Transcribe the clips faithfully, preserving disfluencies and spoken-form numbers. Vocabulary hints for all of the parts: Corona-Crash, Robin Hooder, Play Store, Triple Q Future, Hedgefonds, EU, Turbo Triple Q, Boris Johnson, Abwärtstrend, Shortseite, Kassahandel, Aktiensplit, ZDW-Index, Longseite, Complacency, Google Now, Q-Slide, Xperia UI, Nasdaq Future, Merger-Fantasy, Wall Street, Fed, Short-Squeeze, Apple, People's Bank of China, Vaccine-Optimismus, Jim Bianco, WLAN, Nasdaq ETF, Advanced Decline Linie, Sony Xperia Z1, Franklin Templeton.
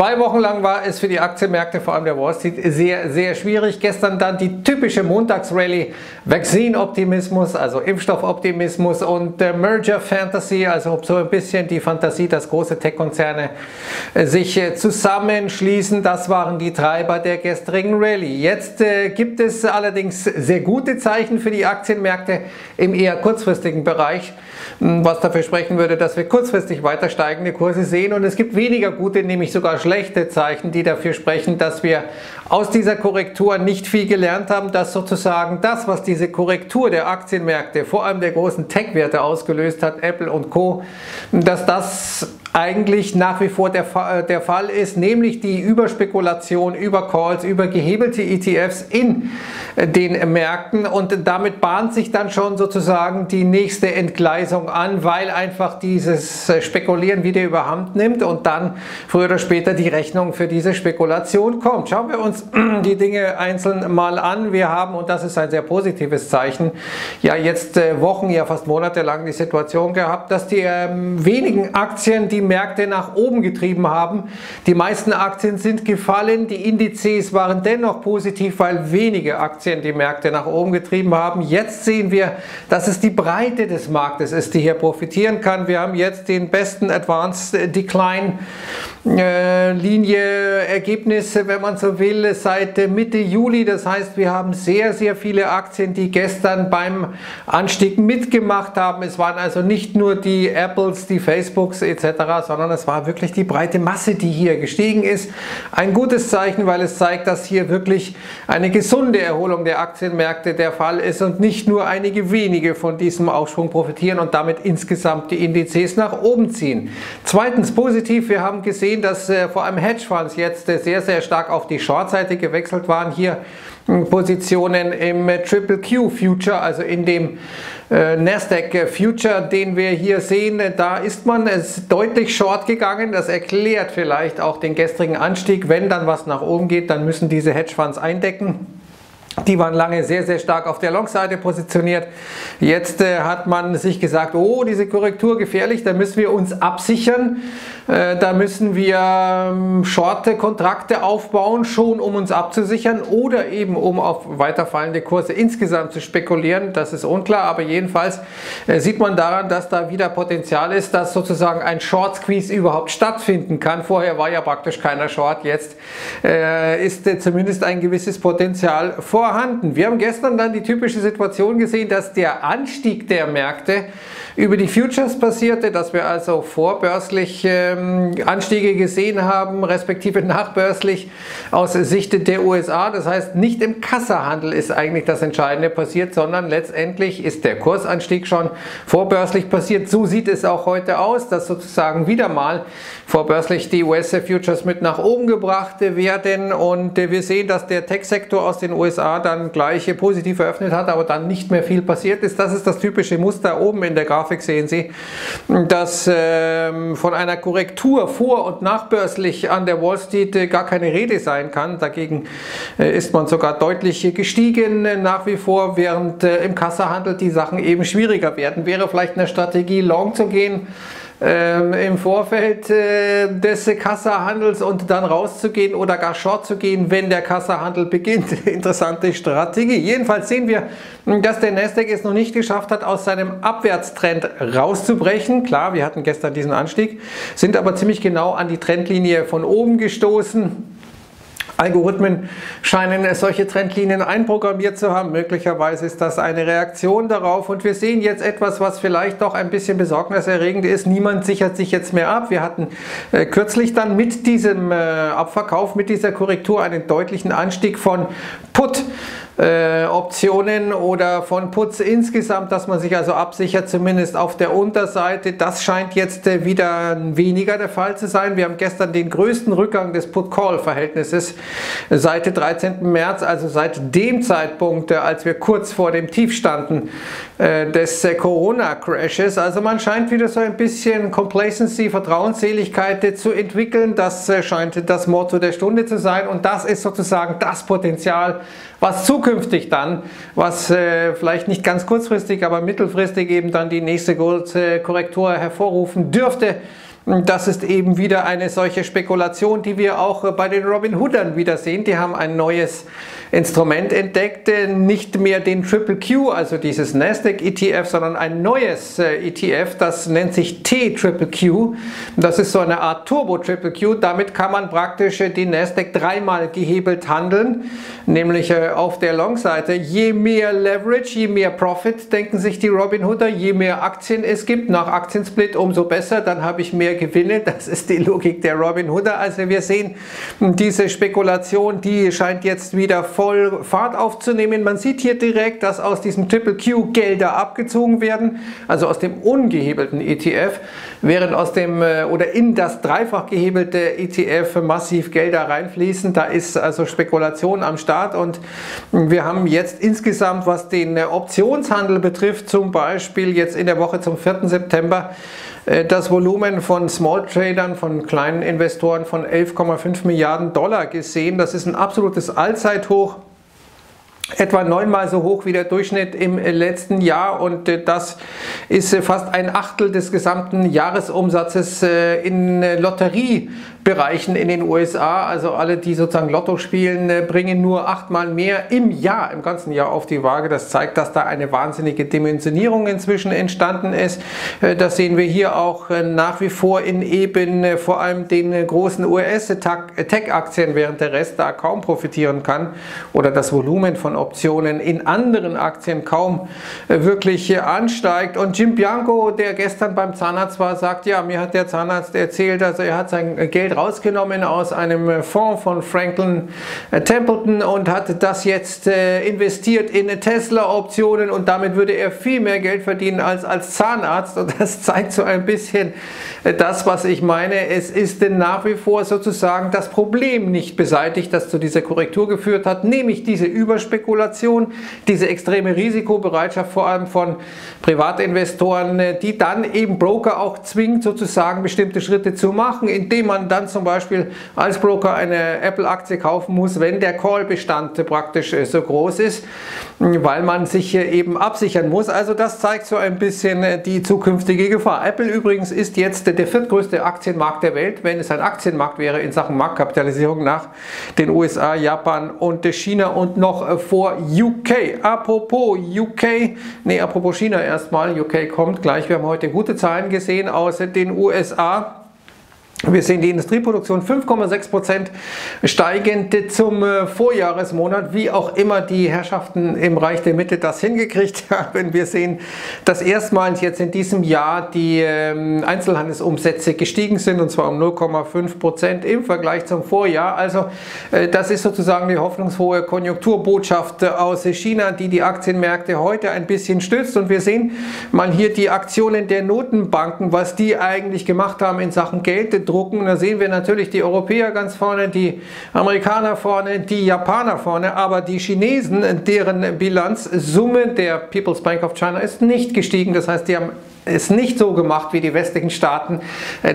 Zwei Wochen lang war es für die Aktienmärkte, vor allem der Wall Street, sehr, sehr schwierig. Gestern dann die typische Montagsrallye Vaccine-Optimismus, also Impfstoffoptimismus und äh, Merger-Fantasy, also so ein bisschen die Fantasie, dass große Tech-Konzerne äh, sich äh, zusammenschließen. Das waren die Treiber der gestrigen Rallye. Jetzt äh, gibt es allerdings sehr gute Zeichen für die Aktienmärkte im eher kurzfristigen Bereich, was dafür sprechen würde, dass wir kurzfristig weiter steigende Kurse sehen. Und es gibt weniger gute, nämlich sogar schlechte Zeichen, die dafür sprechen, dass wir aus dieser Korrektur nicht viel gelernt haben, dass sozusagen das, was diese Korrektur der Aktienmärkte, vor allem der großen Tech-Werte ausgelöst hat, Apple und Co., dass das eigentlich nach wie vor der, der Fall ist, nämlich die Überspekulation über Calls, über gehebelte E T Fs in den Märkten, und damit bahnt sich dann schon sozusagen die nächste Entgleisung an, weil einfach dieses Spekulieren wieder überhand nimmt und dann früher oder später die Rechnung für diese Spekulation kommt. Schauen wir uns die Dinge einzeln mal an. Wir haben, und das ist ein sehr positives Zeichen, ja jetzt Wochen, ja fast monatelang die Situation gehabt, dass die ähm, wenigen Aktien die Märkte nach oben getrieben haben. Die meisten Aktien sind gefallen, die Indizes waren dennoch positiv, weil wenige Aktien die Märkte nach oben getrieben haben. Jetzt sehen wir, dass es die Breite des Marktes ist, die hier profitieren kann. Wir haben jetzt den besten Advanced Decline Linie, Ergebnisse, wenn man so will, seit Mitte Juli. Das heißt, wir haben sehr, sehr viele Aktien, die gestern beim Anstieg mitgemacht haben. Es waren also nicht nur die Apples, die Facebooks et cetera, sondern es war wirklich die breite Masse, die hier gestiegen ist. Ein gutes Zeichen, weil es zeigt, dass hier wirklich eine gesunde Erholung der Aktienmärkte der Fall ist und nicht nur einige wenige von diesem Aufschwung profitieren und damit insgesamt die Indizes nach oben ziehen. Zweitens positiv, wir haben gesehen, dass äh, vor allem Hedgefonds jetzt äh, sehr, sehr stark auf die Shortseite gewechselt waren. Hier äh, Positionen im äh, Triple Q Future, also in dem äh, Nasdaq Future, den wir hier sehen. Äh, da ist man äh, deutlich short gegangen. Das erklärt vielleicht auch den gestrigen Anstieg. Wenn dann was nach oben geht, dann müssen diese Hedgefonds eindecken. Die waren lange sehr, sehr stark auf der Longseite positioniert. Jetzt äh, hat man sich gesagt, oh, diese Korrektur gefährlich, da müssen wir uns absichern. Äh, da müssen wir ähm, shorte Kontrakte aufbauen, schon um uns abzusichern oder eben um auf weiterfallende Kurse insgesamt zu spekulieren. Das ist unklar, aber jedenfalls äh, sieht man daran, dass da wieder Potenzial ist, dass sozusagen ein Short-Squeeze überhaupt stattfinden kann. Vorher war ja praktisch keiner short, jetzt äh, ist äh, zumindest ein gewisses Potenzial vorhanden. Wir haben gestern dann die typische Situation gesehen, dass der Anstieg der Märkte über die Futures passierte, dass wir also vorbörslich ähm, Anstiege gesehen haben, respektive nachbörslich aus Sicht der U S A. Das heißt, nicht im Kassahandel ist eigentlich das Entscheidende passiert, sondern letztendlich ist der Kursanstieg schon vorbörslich passiert. So sieht es auch heute aus, dass sozusagen wieder mal vorbörslich die U S-Futures mit nach oben gebracht werden. Und äh, wir sehen, dass der Tech-Sektor aus den U S A dann gleich positiv eröffnet hat, aber dann nicht mehr viel passiert ist. Das ist das typische Muster oben in der Grafik. Sehen Sie, dass ähm, von einer Korrektur vor- und nachbörslich an der Wall Street äh, gar keine Rede sein kann. Dagegen äh, ist man sogar deutlich gestiegen äh, nach wie vor, während äh, im Kassahandel die Sachen eben schwieriger werden. Wäre vielleicht eine Strategie, long zu gehen Ähm, im Vorfeld äh, des Kassahandels und dann rauszugehen oder gar short zu gehen, wenn der Kassahandel beginnt. Interessante Strategie. Jedenfalls sehen wir, dass der Nasdaq es noch nicht geschafft hat, aus seinem Abwärtstrend rauszubrechen. Klar, wir hatten gestern diesen Anstieg, sind aber ziemlich genau an die Trendlinie von oben gestoßen. Algorithmen scheinen solche Trendlinien einprogrammiert zu haben. Möglicherweise ist das eine Reaktion darauf. Und wir sehen jetzt etwas, was vielleicht doch ein bisschen besorgniserregend ist. Niemand sichert sich jetzt mehr ab. Wir hatten äh, kürzlich dann mit diesem äh, Abverkauf, mit dieser Korrektur einen deutlichen Anstieg von Put. Äh, Optionen oder von Puts insgesamt, dass man sich also absichert, zumindest auf der Unterseite. Das scheint jetzt äh, wieder weniger der Fall zu sein. Wir haben gestern den größten Rückgang des Put-Call-Verhältnisses seit dem dreizehnten März, also seit dem Zeitpunkt, äh, als wir kurz vor dem Tief standen äh, des äh, Corona-Crashes. Also man scheint wieder so ein bisschen Complacency, Vertrauensseligkeit äh, zu entwickeln. Das äh, scheint das Motto der Stunde zu sein, und das ist sozusagen das Potenzial, was zukünftig dann, was äh, vielleicht nicht ganz kurzfristig, aber mittelfristig eben dann die nächste große Korrektur hervorrufen dürfte. Das ist eben wieder eine solche Spekulation, die wir auch bei den Robin Hoodern wieder sehen. Die haben ein neues Instrument entdeckt, nicht mehr den Triple Q, also dieses Nasdaq E T F, sondern ein neues E T F, das nennt sich T Triple Q. Das ist so eine Art Turbo Triple Q. Damit kann man praktisch den Nasdaq dreimal gehebelt handeln, nämlich auf der Longseite. Je mehr Leverage, je mehr Profit, denken sich die Robin Hooder, je mehr Aktien es gibt, nach Aktiensplit umso besser, dann habe ich mehr Gewinne. Das ist die Logik der Robin Hooder. Also wir sehen, diese Spekulation, die scheint jetzt wieder voll Fahrt aufzunehmen. Man sieht hier direkt, dass aus diesem Triple Q Gelder abgezogen werden, also aus dem ungehebelten E T F, während aus dem oder in das dreifach gehebelte E T F massiv Gelder reinfließen. Da ist also Spekulation am Start und wir haben jetzt insgesamt, was den Optionshandel betrifft, zum Beispiel jetzt in der Woche zum vierten September, das Volumen von Small-Tradern, von kleinen Investoren von elf Komma fünf Milliarden Dollar gesehen. Das ist ein absolutes Allzeithoch, etwa neunmal so hoch wie der Durchschnitt im letzten Jahr, und das ist fast ein Achtel des gesamten Jahresumsatzes in Lotteriebereichen in den U S A. Also alle, die sozusagen Lotto spielen, bringen nur achtmal mehr im Jahr, im ganzen Jahr auf die Waage. Das zeigt, dass da eine wahnsinnige Dimensionierung inzwischen entstanden ist. Das sehen wir hier auch nach wie vor in eben vor allem den großen U S-Tech-Aktien, während der Rest da kaum profitieren kann oder das Volumen von Optionen in anderen Aktien kaum wirklich ansteigt. Und Jim Bianco, der gestern beim Zahnarzt war, sagt, ja, mir hat der Zahnarzt erzählt, also er hat sein Geld rausgenommen aus einem Fonds von Franklin Templeton und hat das jetzt investiert in Tesla-Optionen, und damit würde er viel mehr Geld verdienen als als Zahnarzt. Und das zeigt so ein bisschen das, was ich meine. Es ist denn nach wie vor sozusagen das Problem nicht beseitigt, das zu dieser Korrektur geführt hat, nämlich diese Überspekulation, diese extreme Risikobereitschaft vor allem von Privatinvestoren, die dann eben Broker auch zwingt, sozusagen bestimmte Schritte zu machen, indem man dann zum Beispiel als Broker eine Apple-Aktie kaufen muss, wenn der Call-Bestand praktisch so groß ist, weil man sich eben absichern muss. Also das zeigt so ein bisschen die zukünftige Gefahr. Apple übrigens ist jetzt der viertgrößte Aktienmarkt der Welt, wenn es ein Aktienmarkt wäre, in Sachen Marktkapitalisierung nach den U S A, Japan und China und noch vor U K. Apropos U K, nee, apropos China erstmal, U K kommt gleich. Wir haben heute gute Zahlen gesehen aus den U S A. Wir sehen die Industrieproduktion fünf Komma sechs Prozent steigend zum Vorjahresmonat, wie auch immer die Herrschaften im Reich der Mitte das hingekriegt haben. Wir sehen, dass erstmals jetzt in diesem Jahr die Einzelhandelsumsätze gestiegen sind, und zwar um null Komma fünf Prozent im Vergleich zum Vorjahr. Also das ist sozusagen die hoffnungsfrohe Konjunkturbotschaft aus China, die die Aktienmärkte heute ein bisschen stützt. Und wir sehen mal hier die Aktionen der Notenbanken, was die eigentlich gemacht haben in Sachen Geld. Und da sehen wir natürlich die Europäer ganz vorne, die Amerikaner vorne, die Japaner vorne, aber die Chinesen, deren Bilanzsumme der People's Bank of China ist nicht gestiegen. Das heißt, die haben es nicht so gemacht wie die westlichen Staaten,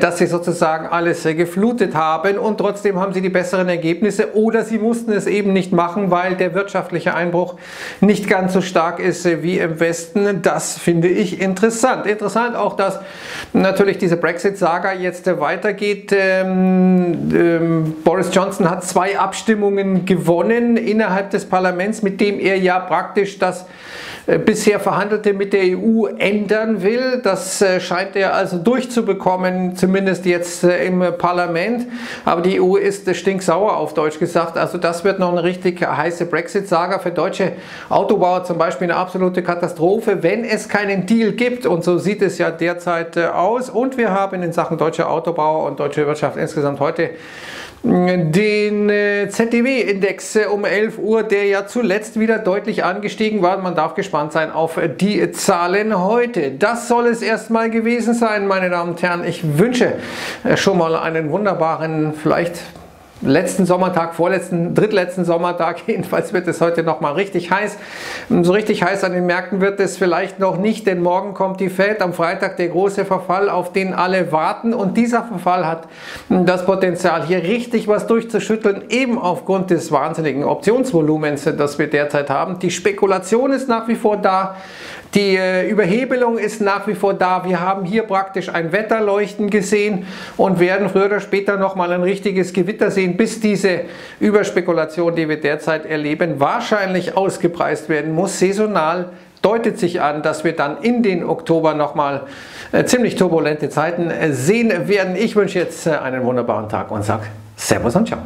dass sie sozusagen alles geflutet haben, und trotzdem haben sie die besseren Ergebnisse, oder sie mussten es eben nicht machen, weil der wirtschaftliche Einbruch nicht ganz so stark ist wie im Westen. Das finde ich interessant. Interessant auch, dass natürlich diese Brexit-Saga jetzt weitergeht. Ähm, ähm, Boris Johnson hat zwei Abstimmungen gewonnen innerhalb des Parlaments, mit dem er ja praktisch das bisher Verhandelte mit der E U ändern will. Das scheint er also durchzubekommen, zumindest jetzt im Parlament. Aber die E U ist stinksauer, auf Deutsch gesagt. Also das wird noch eine richtig heiße Brexit-Saga. Für deutsche Autobauer zum Beispiel eine absolute Katastrophe, wenn es keinen Deal gibt. Und so sieht es ja derzeit aus. Und wir haben in Sachen deutscher Autobauer und deutsche Wirtschaft insgesamt heute den Z D W-Index um elf Uhr, der ja zuletzt wieder deutlich angestiegen war. Man darf gespannt sein auf die Zahlen heute. Das soll es erstmal gewesen sein, meine Damen und Herren. Ich wünsche schon mal einen wunderbaren, vielleicht letzten Sommertag, vorletzten, drittletzten Sommertag, jedenfalls wird es heute nochmal richtig heiß. So richtig heiß an den Märkten wird es vielleicht noch nicht, denn morgen kommt die Fed, am Freitag der große Verfall, auf den alle warten, und dieser Verfall hat das Potenzial, hier richtig was durchzuschütteln, eben aufgrund des wahnsinnigen Optionsvolumens, das wir derzeit haben. Die Spekulation ist nach wie vor da, die Überhebelung ist nach wie vor da, wir haben hier praktisch ein Wetterleuchten gesehen und werden früher oder später nochmal ein richtiges Gewitter sehen, bis diese Überspekulation, die wir derzeit erleben, wahrscheinlich ausgepreist werden muss. Saisonal deutet sich an, dass wir dann in den Oktober nochmal ziemlich turbulente Zeiten sehen werden. Ich wünsche jetzt einen wunderbaren Tag und sage Servus und Ciao.